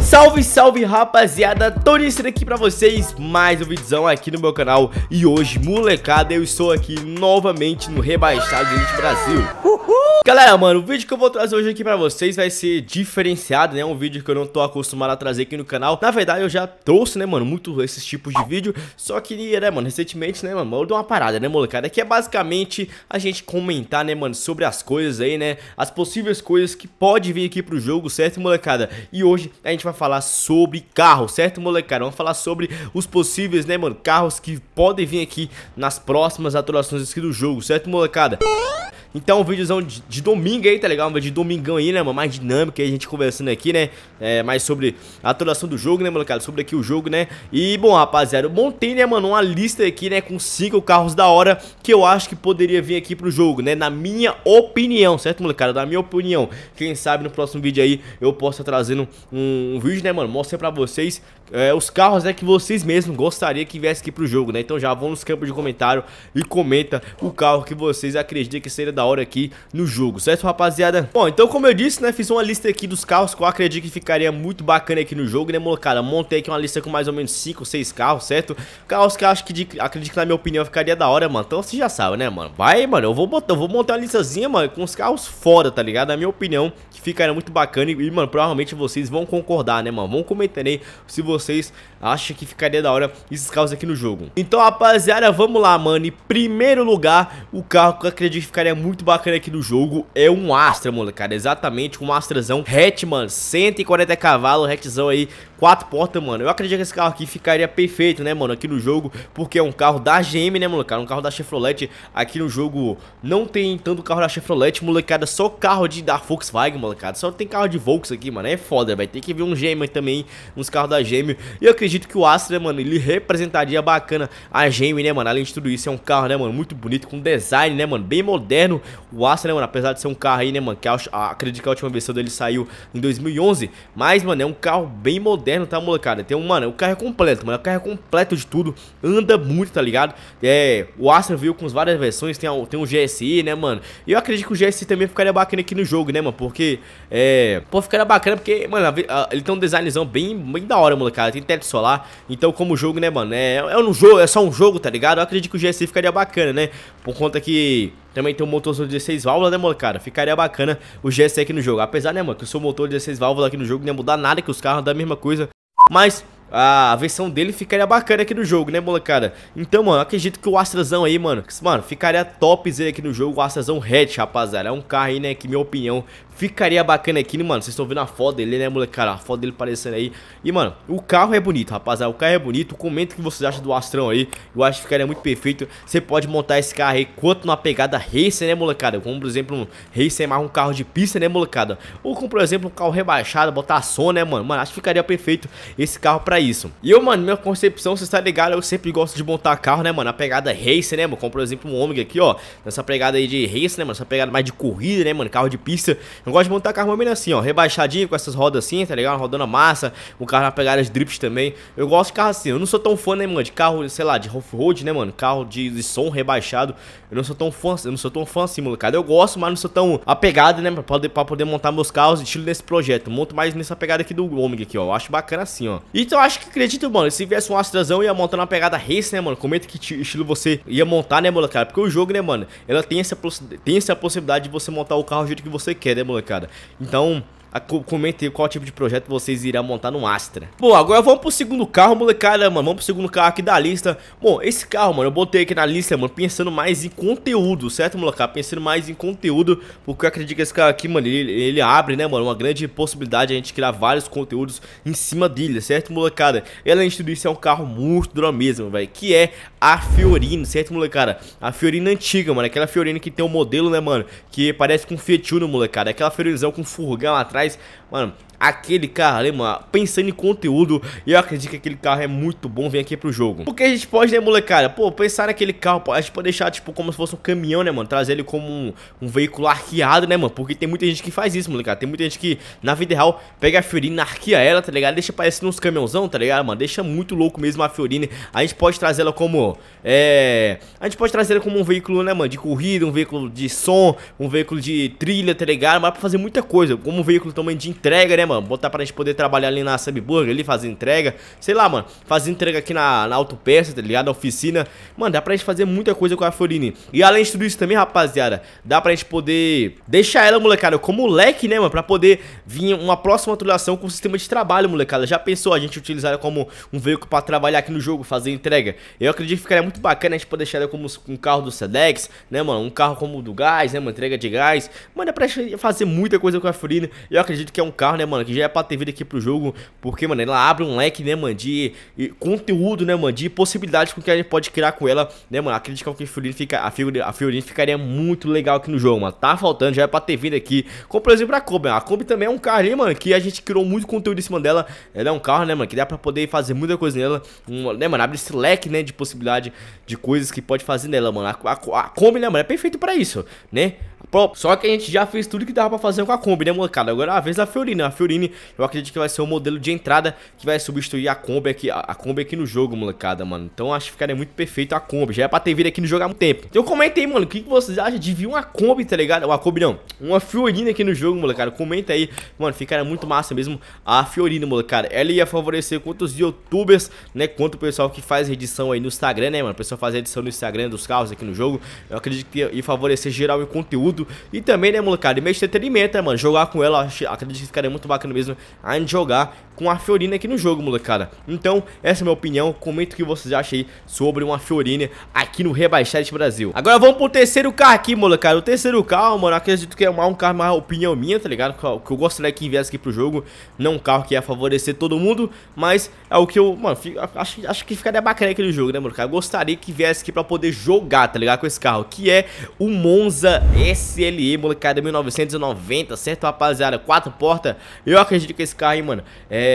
Salve, salve, rapaziada, Tony aqui pra vocês, mais um vídeozão aqui no meu canal. E hoje, molecada, eu estou aqui novamente no Rebaixados Elite Brasil. Galera, mano, o vídeo que eu vou trazer hoje aqui pra vocês vai ser diferenciado, né? Um vídeo que eu não tô acostumado a trazer aqui no canal. Na verdade, eu já trouxe, né, mano, muito esses tipos de vídeo. Só que, né, mano, recentemente, né, mano, eu dou uma parada, né, molecada? Que é basicamente a gente comentar, né, mano, sobre as coisas aí, né? As possíveis coisas que pode vir aqui pro jogo, certo, molecada? E hoje a gente vai falar sobre carro, certo, molecada? Vamos falar sobre os possíveis, né, mano, carros que podem vir aqui nas próximas atualizações aqui do jogo, certo, molecada? Então, um vídeozão de domingo aí, tá legal? Um vídeo de domingão aí, né, mano? Mais dinâmico aí, a gente conversando aqui, né? Mais sobre a atualização do jogo, né, molecada? Sobre aqui o jogo, né? E, bom, rapaziada, eu montei, né, mano, uma lista aqui, né, com 5 carros da hora que eu acho que poderia vir aqui pro jogo, né? Na minha opinião, certo, molecada? Na minha opinião. Quem sabe no próximo vídeo aí eu posso estar trazendo um vídeo, né, mano? Mostra pra vocês os carros, né, que vocês mesmos gostariam que viesse aqui pro jogo, né? Então já vão nos campos de comentário e comenta o carro que vocês acreditam que seria da hora aqui no jogo, certo, rapaziada? Bom, então como eu disse, né, fiz uma lista aqui dos carros que eu acredito que ficaria muito bacana aqui no jogo, né, molecada? Montei aqui uma lista com mais ou menos 5 ou 6 carros, certo? Carros que eu acho que, acredito que na minha opinião ficaria da hora, mano. Então você já sabe, né, mano? Vai, mano, eu vou montar uma listazinha, mano, com os carros fora, tá ligado? Na minha opinião, que ficaria muito bacana e, mano, provavelmente vocês vão concordar, né, mano? Vão comentar aí se vocês acham que ficaria da hora esses carros aqui no jogo. Então, rapaziada, vamos lá, mano. Em primeiro lugar, o carro que eu acredito que ficaria muito bacana aqui no jogo é um Astra, molecada. Exatamente, um Astrazão hatch, mano, 140 cavalos, hatchzão aí, 4 portas, mano. Eu acredito que esse carro aqui ficaria perfeito, né, mano, aqui no jogo, porque é um carro da GM, né, molecada, um carro da Chevrolet. Aqui no jogo não tem tanto carro da Chevrolet, molecada, só carro da Volkswagen, molecada, só tem carro de Volks aqui, mano, é foda, vai ter que vir um GM também, uns carros da GM. E eu acredito que o Astra, mano, ele representaria bacana a GM, né, mano. Além de tudo isso, é um carro, né, mano, muito bonito, com design, né, mano, bem moderno. O Astra, né, mano, apesar de ser um carro aí, né, mano, que acredito que a última versão dele saiu em 2011, mas, mano, é um carro bem moderno, tá, molecada? Tem um, mano, o carro é completo, mano, o carro é completo de tudo, anda muito, tá ligado? O Astra veio com várias versões, tem um GSI, né, mano, e eu acredito que o GSI também ficaria bacana aqui no jogo, né, mano, porque, pô, ficaria bacana porque, mano, ele tem um designzão bem da hora, molecada, tem teto solar, então como jogo, né, mano, é só um jogo, tá ligado? Eu acredito que o GSI ficaria bacana, né, por conta que também tem um motorzão de 16 válvulas, né, molecada? Ficaria bacana o GSI aqui no jogo. Apesar, né, mano, que o seu motor de 16 válvulas aqui no jogo não ia mudar nada, que os carros dão a mesma coisa. Mas a versão dele ficaria bacana aqui no jogo, né, molecada? Então, mano, eu acredito que o Astrazão aí, mano, ficaria topzera aqui no jogo. O Astrazão hatch, rapaziada, é um carro aí, né, que, minha opinião, ficaria bacana aqui, né, mano? Vocês estão vendo a foto dele, né, molecada? A foto dele aparecendo aí. E, mano, o carro é bonito, rapaziada. O carro é bonito. Comenta o que vocês acham do Astrão aí. Eu acho que ficaria muito perfeito. Você pode montar esse carro aí quanto na pegada racer, né, molecada? Como, por exemplo, um racer mais um carro de pista, né, molecada? Ou como, por exemplo, um carro rebaixado, botar som, né, mano? Mano, acho que ficaria perfeito esse carro pra isso. E eu, mano, minha concepção, vocês tá ligado? Eu sempre gosto de montar carro, né, mano? Na pegada racer, né, mano? Como, por exemplo, um Ômega aqui, ó. Nessa pegada aí de racer, né, mano? Essa pegada mais de corrida, né, mano? Carro de pista. Eu gosto de montar carro meio assim, ó, rebaixadinho, com essas rodas assim, tá ligado? Rodando a massa, o carro na pegada de drift também. Eu gosto de carro assim, eu não sou tão fã, né, mano, de carro, sei lá, de off-road, né, mano, carro de som rebaixado. Eu não sou tão fã, assim, molecada. Eu gosto, mas não sou tão apegado, né, pra poder montar meus carros estilo nesse projeto. Monto mais nessa pegada aqui do Ômega aqui, ó, eu acho bacana assim, ó. Então eu acho que, acredito, mano, se viesse um Astrazão, ia montar na pegada race, né, mano, comenta que estilo você ia montar, né, molecada, porque o jogo, né, mano, ela tem essa possibilidade de você montar o carro do jeito que você quer, né, molecada? Cara, então comente aí qual tipo de projeto vocês irão montar no Astra. Bom, agora vamos pro segundo carro, molecada, mano. Vamos pro segundo carro aqui da lista. Bom, esse carro, mano, eu botei aqui na lista, mano, pensando mais em conteúdo, certo, molecada? Pensando mais em conteúdo, porque eu acredito que esse carro aqui, mano, ele abre, né, mano, uma grande possibilidade de a gente criar vários conteúdos em cima dele, certo, molecada? E além de tudo isso, é um carro muito duro mesmo, velho, que é a Fiorino, certo, molecada? A Fiorino antiga, mano, aquela Fiorino que tem um modelo, né, mano, que parece com Fiat Uno, molecada. Aquela Fiorinozão com furgão atrás, reais. Mano, aquele carro ali, mano, pensando em conteúdo, eu acredito que aquele carro é muito bom vir aqui pro jogo. Porque a gente pode, né, molecada, pô, pensar naquele carro, pô, a gente pode deixar, tipo, como se fosse um caminhão, né, mano, trazer ele como um veículo arqueado, né, mano, porque tem muita gente que faz isso, molecada, tem muita gente que, na vida real, pega a Fiorina, arqueia ela, tá ligado, deixa parecendo uns caminhãozão, tá ligado, mano, deixa muito louco mesmo a Fiorina. A gente pode trazer ela como, a gente pode trazer ela como um veículo, né, mano, de corrida, um veículo de som, um veículo de trilha, tá ligado, mas pra fazer muita coisa, como um veículo também de entrega, né, mano, botar pra gente poder trabalhar ali na Subburger, ali fazer entrega, sei lá, mano, fazer entrega aqui na autopeça, tá ligado, na oficina, mano, dá pra gente fazer muita coisa com a Fiorine. E além de tudo isso também, rapaziada, dá pra gente poder deixar ela, molecada, como leque, né, mano, pra poder vir uma próxima atualização com o sistema de trabalho, molecada. Já pensou a gente utilizar ela como um veículo pra trabalhar aqui no jogo, fazer entrega? Eu acredito que ficaria muito bacana a gente poder deixar ela como um carro do Sedex, né, mano, um carro como o do gás, né, mano, entrega de gás, mano, dá pra gente fazer muita coisa com a Fiorine. Eu acredito que é um carro, né, mano, que já é pra ter vindo aqui pro jogo, porque, mano, ela abre um leque, né, mano, de conteúdo, né, mano, de possibilidades com que a gente pode criar com ela, né, mano. Acredito que a Fiorine ficaria muito legal aqui no jogo, mano. Tá faltando, já é pra ter vindo aqui, como por exemplo a Kombi. A Kombi também é um carro, né, mano, que a gente criou muito conteúdo em cima dela. Ela é um carro, né, mano, que dá pra poder fazer muita coisa nela, né, mano, abre esse leque, né, de possibilidade de coisas que pode fazer nela, mano. A Kombi, né, mano, é perfeito pra isso, né. Só que a gente já fez tudo que dava pra fazer com a Kombi, né, molecada? Agora é a vez da Fiorine. A Fiorine, eu acredito que vai ser o modelo de entrada que vai substituir a Kombi aqui, no jogo, molecada, mano. Então acho que ficaria muito perfeito a Kombi. Já é pra ter vindo aqui no jogo há muito tempo. Então comenta aí, mano, o que vocês acham de vir uma Kombi, tá ligado? Uma Kombi não, uma Fiorine aqui no jogo, molecada. Comenta aí, mano, ficaria muito massa mesmo a Fiorine, molecada. Ela ia favorecer quanto os youtubers, né, quanto o pessoal que faz edição aí no Instagram, né, mano. O pessoal faz edição no Instagram dos carros aqui no jogo. Eu acredito que ia favorecer geral e conteúdo. E também, né, molecada, e meio entretenimento, né, mano. Jogar com ela, acredito que ficaria muito bacana mesmo a gente jogar com a Fiorine aqui no jogo, molecada. Então, essa é a minha opinião. Comenta o que vocês acham aí sobre uma Fiorine aqui no Rebaixados Brasil. Agora vamos pro terceiro carro aqui, molecada. O terceiro carro, mano, acredito que é um carro, uma opinião minha, tá ligado? Que eu gostaria que viesse aqui pro jogo. Não um carro que ia favorecer todo mundo, mas é o que eu, mano, acho que ficaria bacana aqui no jogo, né, molecada? Eu gostaria que viesse aqui pra poder jogar, tá ligado? Com esse carro, que é o Monza SLE, molecada, 1990, certo, rapaziada? 4 portas. Eu acredito que esse carro aí, mano, é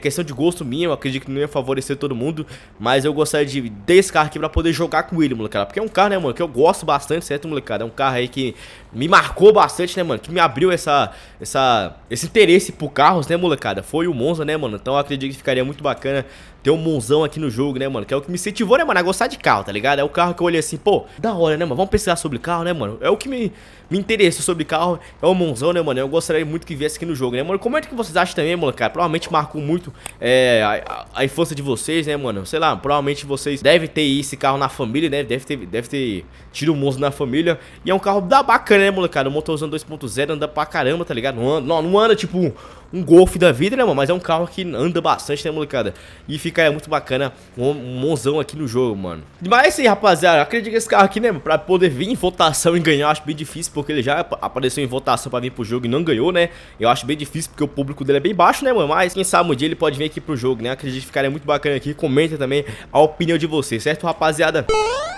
questão de gosto minha. Eu acredito que não ia favorecer todo mundo, mas eu gostaria de ter esse carro aqui pra poder jogar com ele, molecada, porque é um carro, né, mano, que eu gosto bastante, certo, molecada? É um carro aí que me marcou bastante, né, mano, que me abriu esse interesse por carros, né, molecada? Foi o Monza, né, mano? Então eu acredito que ficaria muito bacana ter um Monzão aqui no jogo, né, mano? Que é o que me incentivou, né, mano, a gostar de carro, tá ligado? É o carro que eu olhei assim, pô, da hora, né, mano? Vamos pesquisar sobre carro, né, mano? É o que me interessa sobre carro, é o Monzão, né, mano? Eu gostaria muito que viesse aqui no jogo, né, mano? Comenta o que vocês acham também, mano, cara. Provavelmente marcou muito a infância de vocês, né, mano? Sei lá, provavelmente vocês devem ter esse carro na família, né? Deve ter tido o Monza na família. E é um carro da bacana, né, molecada? O motorzão 2.0 anda pra caramba, tá ligado? Não anda, tipo, um Golf da vida, né, mano? Mas é um carro que anda bastante, né, molecada? E fica muito bacana um Monzão aqui no jogo, mano. Mas assim, rapaziada, eu acredito que esse carro aqui, né, pra poder vir em votação e ganhar, eu acho bem difícil, porque ele já apareceu em votação pra vir pro jogo e não ganhou, né? Eu acho bem difícil, porque o público dele é bem baixo, né, mano? Mas quem sabe um dia ele pode vir aqui pro jogo, né? Acredito que ficaria muito bacana aqui. Comenta também a opinião de vocês, certo, rapaziada?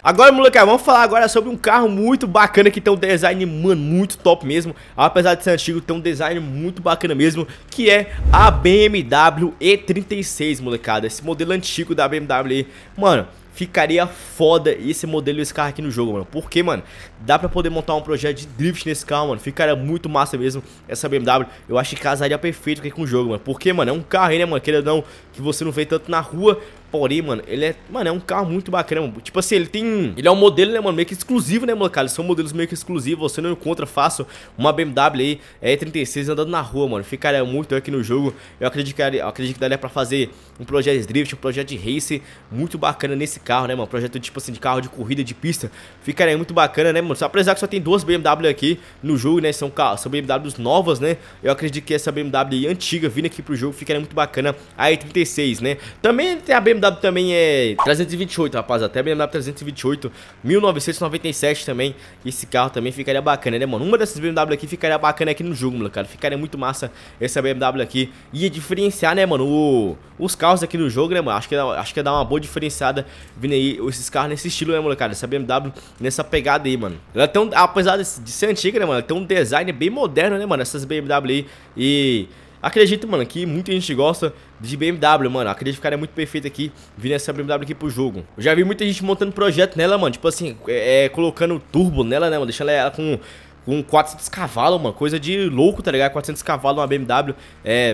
Agora, moleque, vamos falar agora sobre um carro muito bacana que tem um design, mano, muito top mesmo. Apesar de ser antigo, tem um design muito bacana mesmo, que é a BMW E36, molecada. Esse modelo antigo da BMW, mano, ficaria foda esse modelo e esse carro aqui no jogo, mano. Porque, mano, dá pra poder montar um projeto de drift nesse carro, mano. Ficaria muito massa mesmo essa BMW. Eu acho que casaria perfeito aqui com o jogo, mano. Porque, mano, é um carro aí, né, mano, querendo ou não, que você não vê tanto na rua. Porém, mano, ele é, mano, é um carro muito bacana, mano. Tipo assim, ele é um modelo, né, mano, meio que exclusivo, né, molecada? São modelos meio que exclusivos, você não encontra fácil uma BMW aí, E36 andando na rua, mano. Ficaria muito aqui no jogo. Eu acredito que daria pra fazer um projeto de drift, um projeto de race muito bacana nesse carro, né, mano? Projeto tipo assim, de carro de corrida, de pista. Ficaria muito bacana, né, mano? Só apesar que só tem 2 BMW aqui no jogo, né? São BMWs novas, né? Eu acredito que essa BMW aí, antiga, vindo aqui pro jogo, ficaria muito bacana a E36, né? Também tem a BMW também é 328, rapaz, até BMW 328, 1997 também, esse carro também ficaria bacana, né, mano? Uma dessas BMW aqui ficaria bacana aqui no jogo, molecada, ficaria muito massa essa BMW aqui, ia diferenciar, né, mano, os carros aqui no jogo, né, mano? Acho que ia dar uma boa diferenciada vindo aí esses carros nesse estilo, né, molecada? Essa BMW nessa pegada aí, mano. mano. Ela tem um, apesar de ser antiga, né, mano, tem um design bem moderno, né, mano, essas BMW aí. E acredito, mano, que muita gente gosta de BMW, mano. Acredito que o cara é muito perfeito aqui, vindo essa BMW aqui pro jogo. Eu já vi muita gente montando projeto nela, mano. Tipo assim, colocando turbo nela, né, mano. Deixando ela com 400 cavalos, mano, coisa de louco, tá ligado? 400 cavalos uma BMW,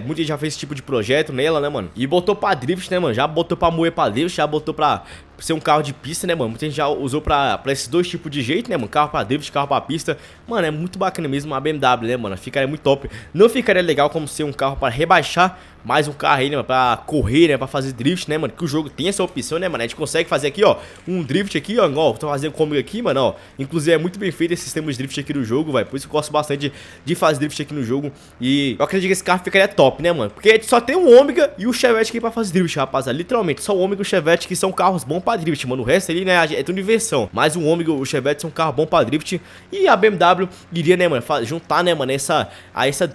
muita gente já fez esse tipo de projeto nela, né, mano? E botou pra drift, né, mano? Já botou pra moer pra drift, já botou pra ser um carro de pista, né, mano? Muita gente já usou pra esses dois tipos de jeito, né, mano? Carro pra drift, carro pra pista. Mano, é muito bacana mesmo a BMW, né, mano? Ficaria muito top. Não ficaria legal como ser um carro pra rebaixar, mais um carro aí, né, mano? Pra correr, né, pra fazer drift, né, mano? Que o jogo tem essa opção, né, mano? A gente consegue fazer aqui, ó, um drift aqui, ó. Ó, tô fazendo comigo aqui, mano, ó. Inclusive é muito bem feito esse sistema de drift aqui do jogo, vai. Por isso eu gosto bastante de fazer drift aqui no jogo. E eu acredito que esse carro ficaria top, né, mano? Porque a gente só tem o Ômega e o Chevette aqui pra fazer drift, rapaziada. Literalmente, só o Ômega e o Chevette que são carros bons pra drift, mano. O resto ali, né, é tudo diversão. Mas o Ômega e o Chevette são carros bons pra drift. E a BMW iria, né, mano, juntar, né, mano, essa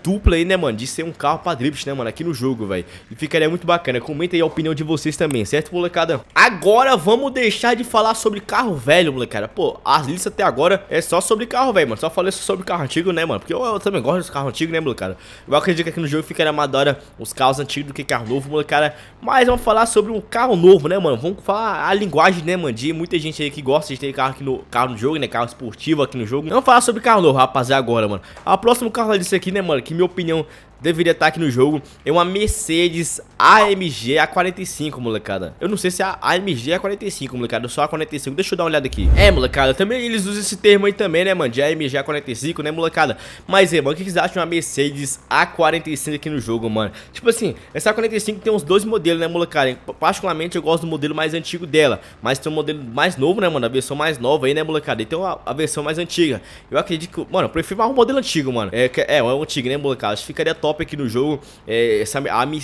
dupla aí, né, mano, de ser um carro pra drift, né, mano, aqui no jogo, velho. E ficaria muito bacana. Comenta aí a opinião de vocês também, certo, molecada? Agora vamos deixar de falar sobre carro velho, molecada. Pô, as listas até agora é só sobre carro velho, mano. Só falei sobre carro antigo, né, mano? Porque eu também gosto dos carros antigos, né, molecada? Eu acredito que aqui no jogo ficaria mais da hora os carros antigos do que carro novo, molecada. Mas vamos falar sobre um carro novo, né, mano? Vamos falar a linguagem, né, mano? De muita gente aí que gosta de ter carro aqui no jogo, né? Carro esportivo aqui no jogo. Vamos falar sobre carro novo, rapaziada, agora, mano. A próxima carro disso aqui, né, mano? Que minha opinião deveria estar aqui no jogo. É uma Mercedes AMG A45, molecada. Eu não sei se é a AMG A45, molecada. Só A45. Deixa eu dar uma olhada aqui. É, molecada. Também eles usam esse termo aí também, né, mano? De AMG A45, né, molecada? Mas, mano, o que vocês acham de uma Mercedes A45 aqui no jogo, mano? Tipo assim, essa A45 tem uns 12 modelos, né, molecada? Particularmente eu gosto do modelo mais antigo dela. Mas tem um modelo mais novo, né, mano? A versão mais nova aí, né, molecada? E tem a versão mais antiga. Eu acredito que, mano, eu prefiro mais um modelo antigo, mano. É o antigo, né, molecada? Acho que ficaria top. Top aqui no jogo,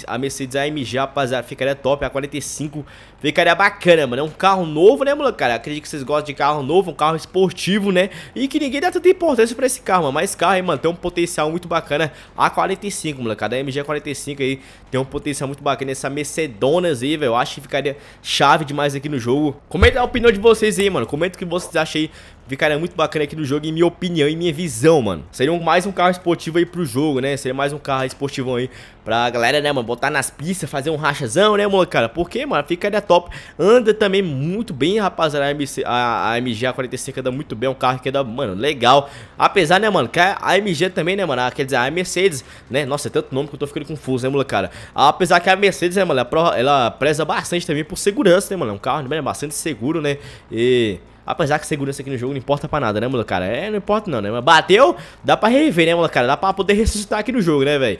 a Mercedes AMG, rapaziada, ficaria top. A 45 ficaria bacana, mano. É um carro novo, né, molecada? Acredito que vocês gostam de carro novo, um carro esportivo, né? E que ninguém dá tanta importância pra esse carro, mano. Mas carro aí, mano, tem um potencial muito bacana. A 45, molecada, a AMG 45 aí tem um potencial muito bacana. Essa Mercedonas aí, velho, eu acho que ficaria chave demais aqui no jogo. Comenta a opinião de vocês aí, mano. Comenta o que vocês acham aí. Ficaria muito bacana aqui no jogo, em minha opinião e minha visão, mano. Seria mais um carro esportivo aí pro jogo, né? Seria mais um carro esportivão aí pra galera, né, mano, botar nas pistas, fazer um rachazão, né, molecada? Porque, mano, ficaria top. Anda também muito bem, rapaziada. A AMG A45 anda muito bem. É um carro que anda, mano, legal. Apesar, né, mano, que a AMG também, né, mano, quer dizer, a Mercedes, né? Nossa, é tanto nome que eu tô ficando confuso, né, molecada? Apesar que a Mercedes, né, mano, ela preza bastante também por segurança, né, mano? É um carro, né, bastante seguro, né? E apesar que segurança aqui no jogo não importa pra nada, né, molecada? Não importa não, né? Mas bateu, dá pra reviver, né, molecada? Dá pra poder ressuscitar aqui no jogo, né, velho?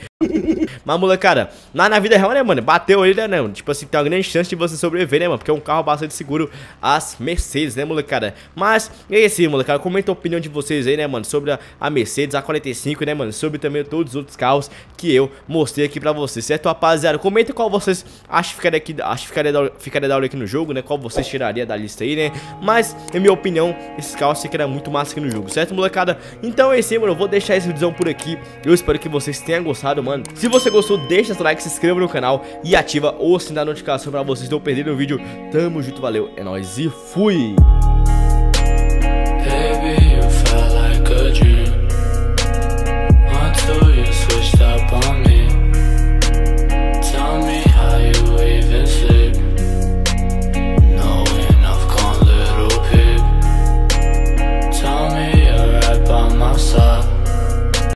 Mas, molecada, na vida real, né, mano? Bateu ele, né, mano? Tipo assim, tem uma grande chance de você sobreviver, né, mano? Porque é um carro bastante seguro, as Mercedes, né, molecada? Mas, é isso aí, molecada. Comenta a opinião de vocês aí, né, mano? Sobre a Mercedes, a 45, né, mano? Sobre também todos os outros carros que eu mostrei aqui pra vocês, certo, rapaziada? Comenta qual vocês acham que ficaria da hora aqui no jogo, né? Qual vocês tiraria da lista aí, né? Mas, em minha opinião, esses carros ficaram muito massa aqui no jogo, certo, molecada? Então é isso aí, mano. Eu vou deixar esse vídeo por aqui. Eu espero que vocês tenham gostado, mano. Se você gostou, deixa seu like, se inscreva no canal e ativa o sininho da notificação pra vocês não perderem o vídeo. Tamo junto, valeu, é nóis e fui!